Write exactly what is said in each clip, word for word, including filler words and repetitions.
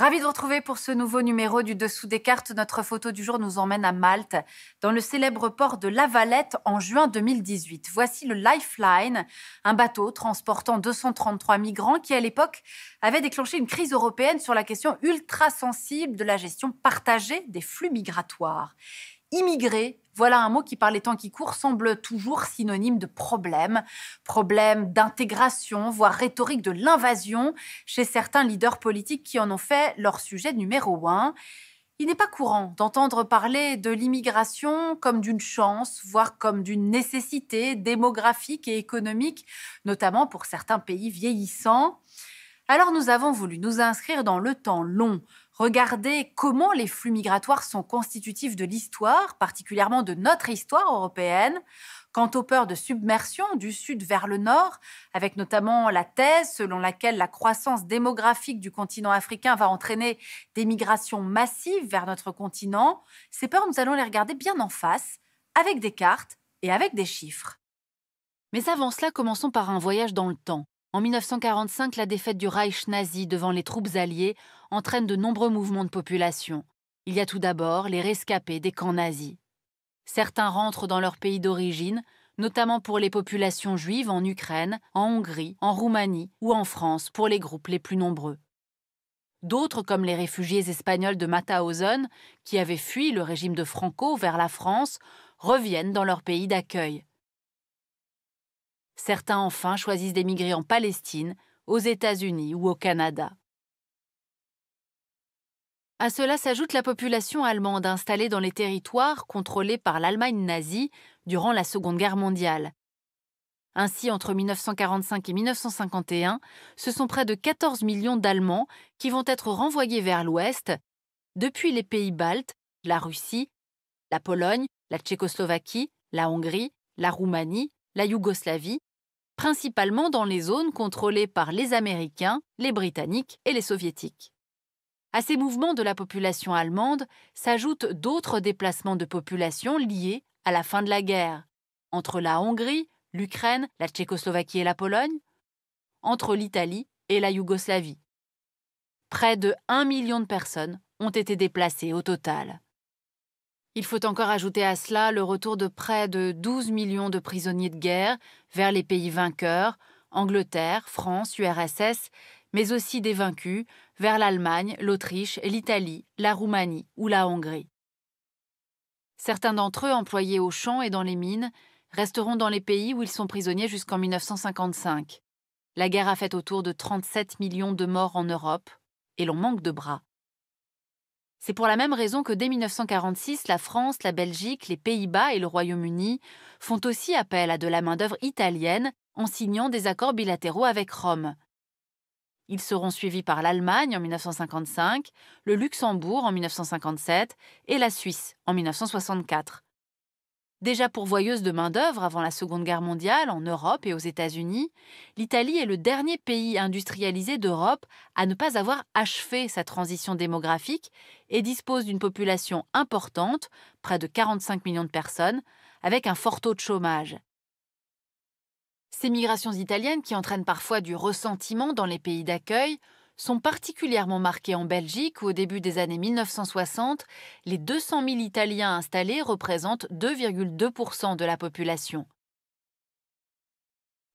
Ravi de vous retrouver pour ce nouveau numéro du Dessous des Cartes. Notre photo du jour nous emmène à Malte, dans le célèbre port de La Valette en juin deux mille dix-huit. Voici le Lifeline, un bateau transportant deux cent trente-trois migrants qui, à l'époque, avait déclenché une crise européenne sur la question ultra sensible de la gestion partagée des flux migratoires. Immigrés, voilà un mot qui, par les temps qui courent, semble toujours synonyme de problème. Problème d'intégration, voire rhétorique de l'invasion, chez certains leaders politiques qui en ont fait leur sujet numéro un. Il n'est pas courant d'entendre parler de l'immigration comme d'une chance, voire comme d'une nécessité démographique et économique, notamment pour certains pays vieillissants. Alors nous avons voulu nous inscrire dans le temps long, regarder comment les flux migratoires sont constitutifs de l'histoire, particulièrement de notre histoire européenne, quant aux peurs de submersion du sud vers le nord, avec notamment la thèse selon laquelle la croissance démographique du continent africain va entraîner des migrations massives vers notre continent. Ces peurs, nous allons les regarder bien en face, avec des cartes et avec des chiffres. Mais avant cela, commençons par un voyage dans le temps. En mille neuf cent quarante-cinq, la défaite du Reich nazi devant les troupes alliées entraîne de nombreux mouvements de population. Il y a tout d'abord les rescapés des camps nazis. Certains rentrent dans leur pays d'origine, notamment pour les populations juives en Ukraine, en Hongrie, en Roumanie ou en France, pour les groupes les plus nombreux. D'autres, comme les réfugiés espagnols de Mauthausen, qui avaient fui le régime de Franco vers la France, reviennent dans leur pays d'accueil. Certains, enfin, choisissent d'émigrer en Palestine, aux États-Unis ou au Canada. À cela s'ajoute la population allemande installée dans les territoires contrôlés par l'Allemagne nazie durant la Seconde Guerre mondiale. Ainsi, entre mille neuf cent quarante-cinq et mille neuf cent cinquante et un, ce sont près de quatorze millions d'Allemands qui vont être renvoyés vers l'Ouest, depuis les Pays baltes, la Russie, la Pologne, la Tchécoslovaquie, la Hongrie, la Roumanie, la Yougoslavie, principalement dans les zones contrôlées par les Américains, les Britanniques et les Soviétiques. À ces mouvements de la population allemande s'ajoutent d'autres déplacements de population liés à la fin de la guerre, entre la Hongrie, l'Ukraine, la Tchécoslovaquie et la Pologne, entre l'Italie et la Yougoslavie. Près de un million de personnes ont été déplacées au total. Il faut encore ajouter à cela le retour de près de douze millions de prisonniers de guerre vers les pays vainqueurs, Angleterre, France, U R S S, mais aussi des vaincus, vers l'Allemagne, l'Autriche, l'Italie, la Roumanie ou la Hongrie. Certains d'entre eux, employés aux champs et dans les mines, resteront dans les pays où ils sont prisonniers jusqu'en mille neuf cent cinquante-cinq. La guerre a fait autour de trente-sept millions de morts en Europe et l'on manque de bras. C'est pour la même raison que dès mille neuf cent quarante-six, la France, la Belgique, les Pays-Bas et le Royaume-Uni font aussi appel à de la main-d'œuvre italienne en signant des accords bilatéraux avec Rome. Ils seront suivis par l'Allemagne en mille neuf cent cinquante-cinq, le Luxembourg en mille neuf cent cinquante-sept et la Suisse en mille neuf cent soixante-quatre. Déjà pourvoyeuse de main-d'œuvre avant la Seconde Guerre mondiale en Europe et aux États-Unis, l'Italie est le dernier pays industrialisé d'Europe à ne pas avoir achevé sa transition démographique et dispose d'une population importante, près de quarante-cinq millions de personnes, avec un fort taux de chômage. Ces migrations italiennes, qui entraînent parfois du ressentiment dans les pays d'accueil, sont particulièrement marqués en Belgique où, au début des années mille neuf cent soixante, les deux cent mille Italiens installés représentent deux virgule deux pour cent de la population.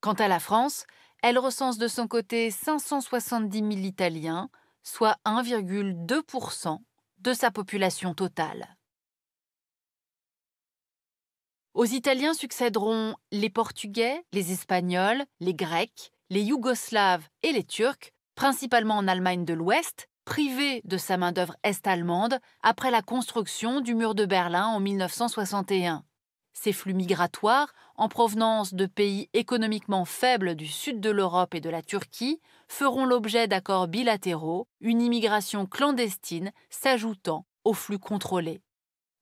Quant à la France, elle recense de son côté cinq cent soixante-dix mille Italiens, soit un virgule deux pour cent de sa population totale. Aux Italiens succéderont les Portugais, les Espagnols, les Grecs, les Yougoslaves et les Turcs, principalement en Allemagne de l'Ouest, privée de sa main-d'œuvre est-allemande après la construction du mur de Berlin en mille neuf cent soixante et un. Ces flux migratoires, en provenance de pays économiquement faibles du sud de l'Europe et de la Turquie, feront l'objet d'accords bilatéraux, une immigration clandestine s'ajoutant aux flux contrôlés.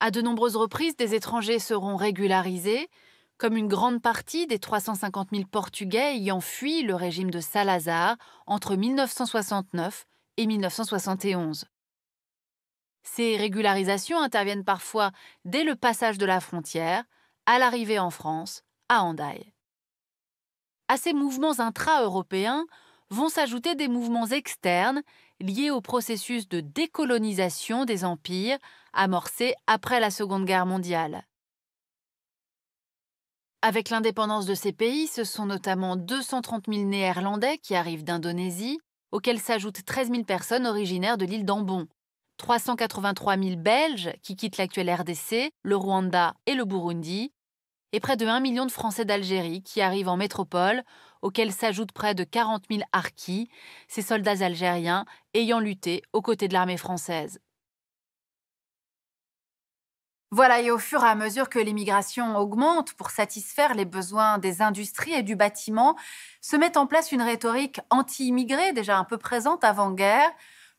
À de nombreuses reprises, des étrangers seront régularisés, comme une grande partie des trois cent cinquante mille Portugais ayant fui le régime de Salazar entre mille neuf cent soixante-neuf et mille neuf cent soixante et onze. Ces régularisations interviennent parfois dès le passage de la frontière, à l'arrivée en France, à Hendaye. À ces mouvements intra-européens vont s'ajouter des mouvements externes liés au processus de décolonisation des empires amorcé après la Seconde Guerre mondiale. Avec l'indépendance de ces pays, ce sont notamment deux cent trente mille Néerlandais qui arrivent d'Indonésie, auxquels s'ajoutent treize mille personnes originaires de l'île d'Ambon, trois cent quatre-vingt-trois mille Belges qui quittent l'actuelle R D C, le Rwanda et le Burundi, et près de un million de Français d'Algérie qui arrivent en métropole, auxquels s'ajoutent près de quarante mille Harkis, ces soldats algériens ayant lutté aux côtés de l'armée française. Voilà, et au fur et à mesure que l'immigration augmente pour satisfaire les besoins des industries et du bâtiment, se met en place une rhétorique anti-immigrée déjà un peu présente avant-guerre.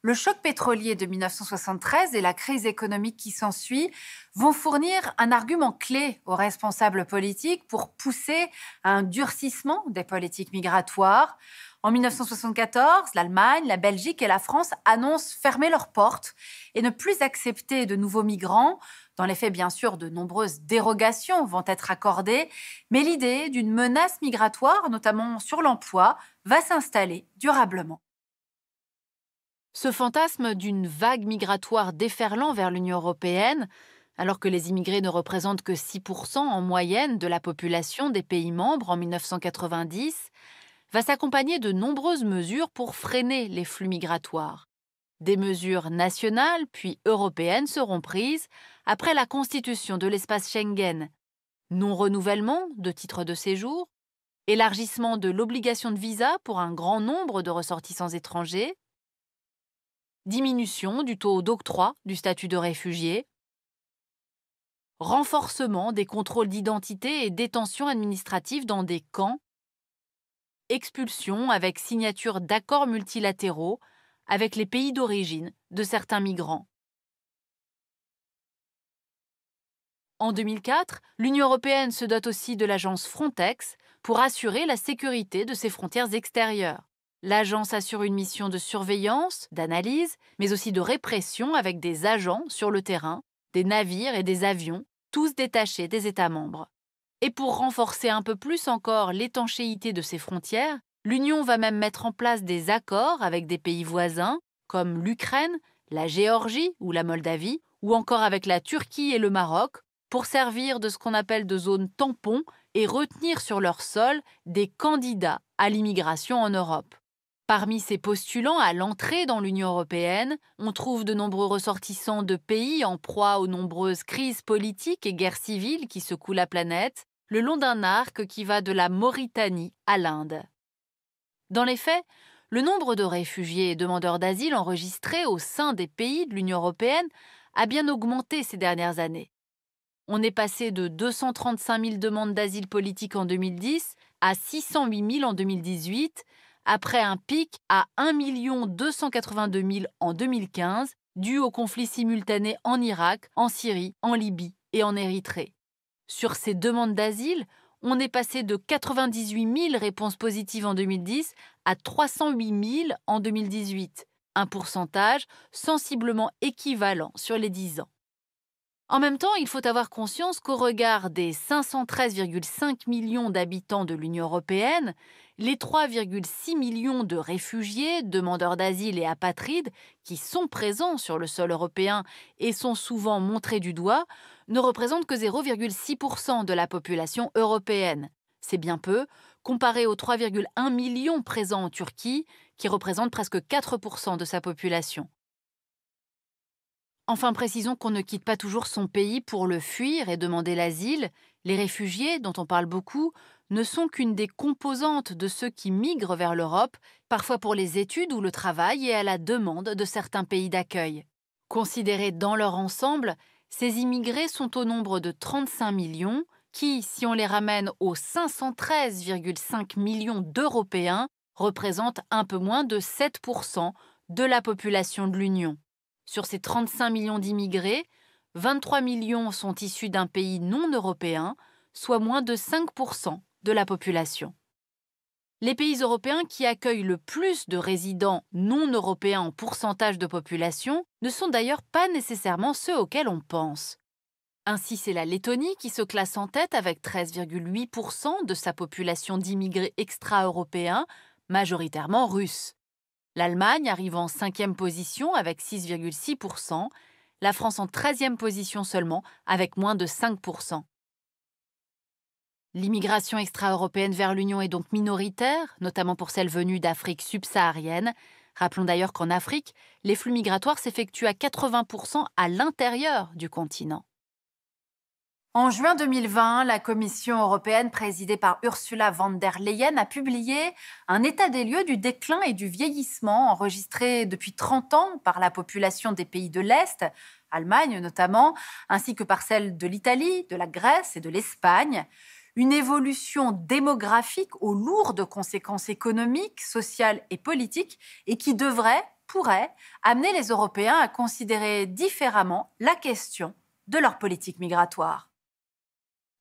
Le choc pétrolier de mille neuf cent soixante-treize et la crise économique qui s'ensuit vont fournir un argument clé aux responsables politiques pour pousser à un durcissement des politiques migratoires. En mille neuf cent soixante-quatorze, l'Allemagne, la Belgique et la France annoncent fermer leurs portes et ne plus accepter de nouveaux migrants. Dans les faits, bien sûr, de nombreuses dérogations vont être accordées, mais l'idée d'une menace migratoire, notamment sur l'emploi, va s'installer durablement. Ce fantasme d'une vague migratoire déferlant vers l'Union européenne, alors que les immigrés ne représentent que six pour cent en moyenne de la population des pays membres en mille neuf cent quatre-vingt-dix, va s'accompagner de nombreuses mesures pour freiner les flux migratoires. Des mesures nationales puis européennes seront prises après la constitution de l'espace Schengen. Non-renouvellement de titres de séjour, élargissement de l'obligation de visa pour un grand nombre de ressortissants étrangers, diminution du taux d'octroi du statut de réfugié, renforcement des contrôles d'identité et détention administrative dans des camps, expulsion avec signature d'accords multilatéraux avec les pays d'origine de certains migrants. En deux mille quatre, l'Union européenne se dote aussi de l'agence Frontex pour assurer la sécurité de ses frontières extérieures. L'agence assure une mission de surveillance, d'analyse, mais aussi de répression avec des agents sur le terrain, des navires et des avions, tous détachés des États membres. Et pour renforcer un peu plus encore l'étanchéité de ces frontières, l'Union va même mettre en place des accords avec des pays voisins, comme l'Ukraine, la Géorgie ou la Moldavie, ou encore avec la Turquie et le Maroc, pour servir de ce qu'on appelle de zones tampons et retenir sur leur sol des candidats à l'immigration en Europe. Parmi ces postulants à l'entrée dans l'Union européenne, on trouve de nombreux ressortissants de pays en proie aux nombreuses crises politiques et guerres civiles qui secouent la planète, le long d'un arc qui va de la Mauritanie à l'Inde. Dans les faits, le nombre de réfugiés et demandeurs d'asile enregistrés au sein des pays de l'Union européenne a bien augmenté ces dernières années. On est passé de deux cent trente-cinq mille demandes d'asile politique en deux mille dix à six cent huit mille en deux mille dix-huit, après un pic à un million deux cent quatre-vingt-deux mille en deux mille quinze, dû aux conflits simultanés en Irak, en Syrie, en Libye et en Érythrée. Sur ces demandes d'asile, on est passé de quatre-vingt-dix-huit mille réponses positives en deux mille dix à trois cent huit mille en deux mille dix-huit, un pourcentage sensiblement équivalent sur les dix ans. En même temps, il faut avoir conscience qu'au regard des cinq cent treize virgule cinq millions d'habitants de l'Union européenne, les trois virgule six millions de réfugiés, demandeurs d'asile et apatrides qui sont présents sur le sol européen et sont souvent montrés du doigt, ne représentent que zéro virgule six pour cent de la population européenne. C'est bien peu, comparé aux trois virgule un millions présents en Turquie, qui représentent presque quatre pour cent de sa population. Enfin, précisons qu'on ne quitte pas toujours son pays pour le fuir et demander l'asile. Les réfugiés, dont on parle beaucoup, ne sont qu'une des composantes de ceux qui migrent vers l'Europe, parfois pour les études ou le travail et à la demande de certains pays d'accueil. Considérés dans leur ensemble, ces immigrés sont au nombre de trente-cinq millions, qui, si on les ramène aux cinq cent treize virgule cinq millions d'Européens, représentent un peu moins de sept pour cent de la population de l'Union. Sur ces trente-cinq millions d'immigrés, vingt-trois millions sont issus d'un pays non européen, soit moins de cinq pour cent de la population. Les pays européens qui accueillent le plus de résidents non européens en pourcentage de population ne sont d'ailleurs pas nécessairement ceux auxquels on pense. Ainsi, c'est la Lettonie qui se classe en tête avec treize virgule huit pour cent de sa population d'immigrés extra-européens, majoritairement russes. L'Allemagne arrive en cinquième position avec six virgule six pour cent, la France en treizième position seulement avec moins de cinq pour cent. L'immigration extra-européenne vers l'Union est donc minoritaire, notamment pour celles venues d'Afrique subsaharienne. Rappelons d'ailleurs qu'en Afrique, les flux migratoires s'effectuent à quatre-vingts pour cent à l'intérieur du continent. En juin deux mille vingt, la Commission européenne, présidée par Ursula von der Leyen, a publié un état des lieux du déclin et du vieillissement enregistré depuis trente ans par la population des pays de l'Est, Allemagne notamment, ainsi que par celle de l'Italie, de la Grèce et de l'Espagne. Une évolution démographique aux lourdes conséquences économiques, sociales et politiques et qui devrait, pourrait, amener les Européens à considérer différemment la question de leur politique migratoire.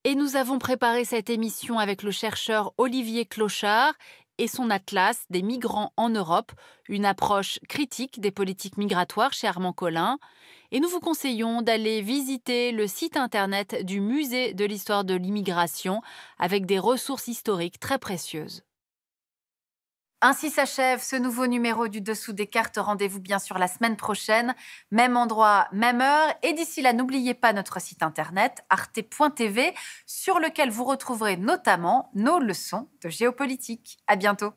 Et nous avons préparé cette émission avec le chercheur Olivier Clochard et son atlas des migrants en Europe, une approche critique des politiques migratoires chez Armand Colin. Et nous vous conseillons d'aller visiter le site internet du Musée de l'histoire de l'immigration avec des ressources historiques très précieuses. Ainsi s'achève ce nouveau numéro du Dessous des Cartes. Rendez-vous bien sûr la semaine prochaine, même endroit, même heure. Et d'ici là, n'oubliez pas notre site internet arte point t v sur lequel vous retrouverez notamment nos leçons de géopolitique. À bientôt.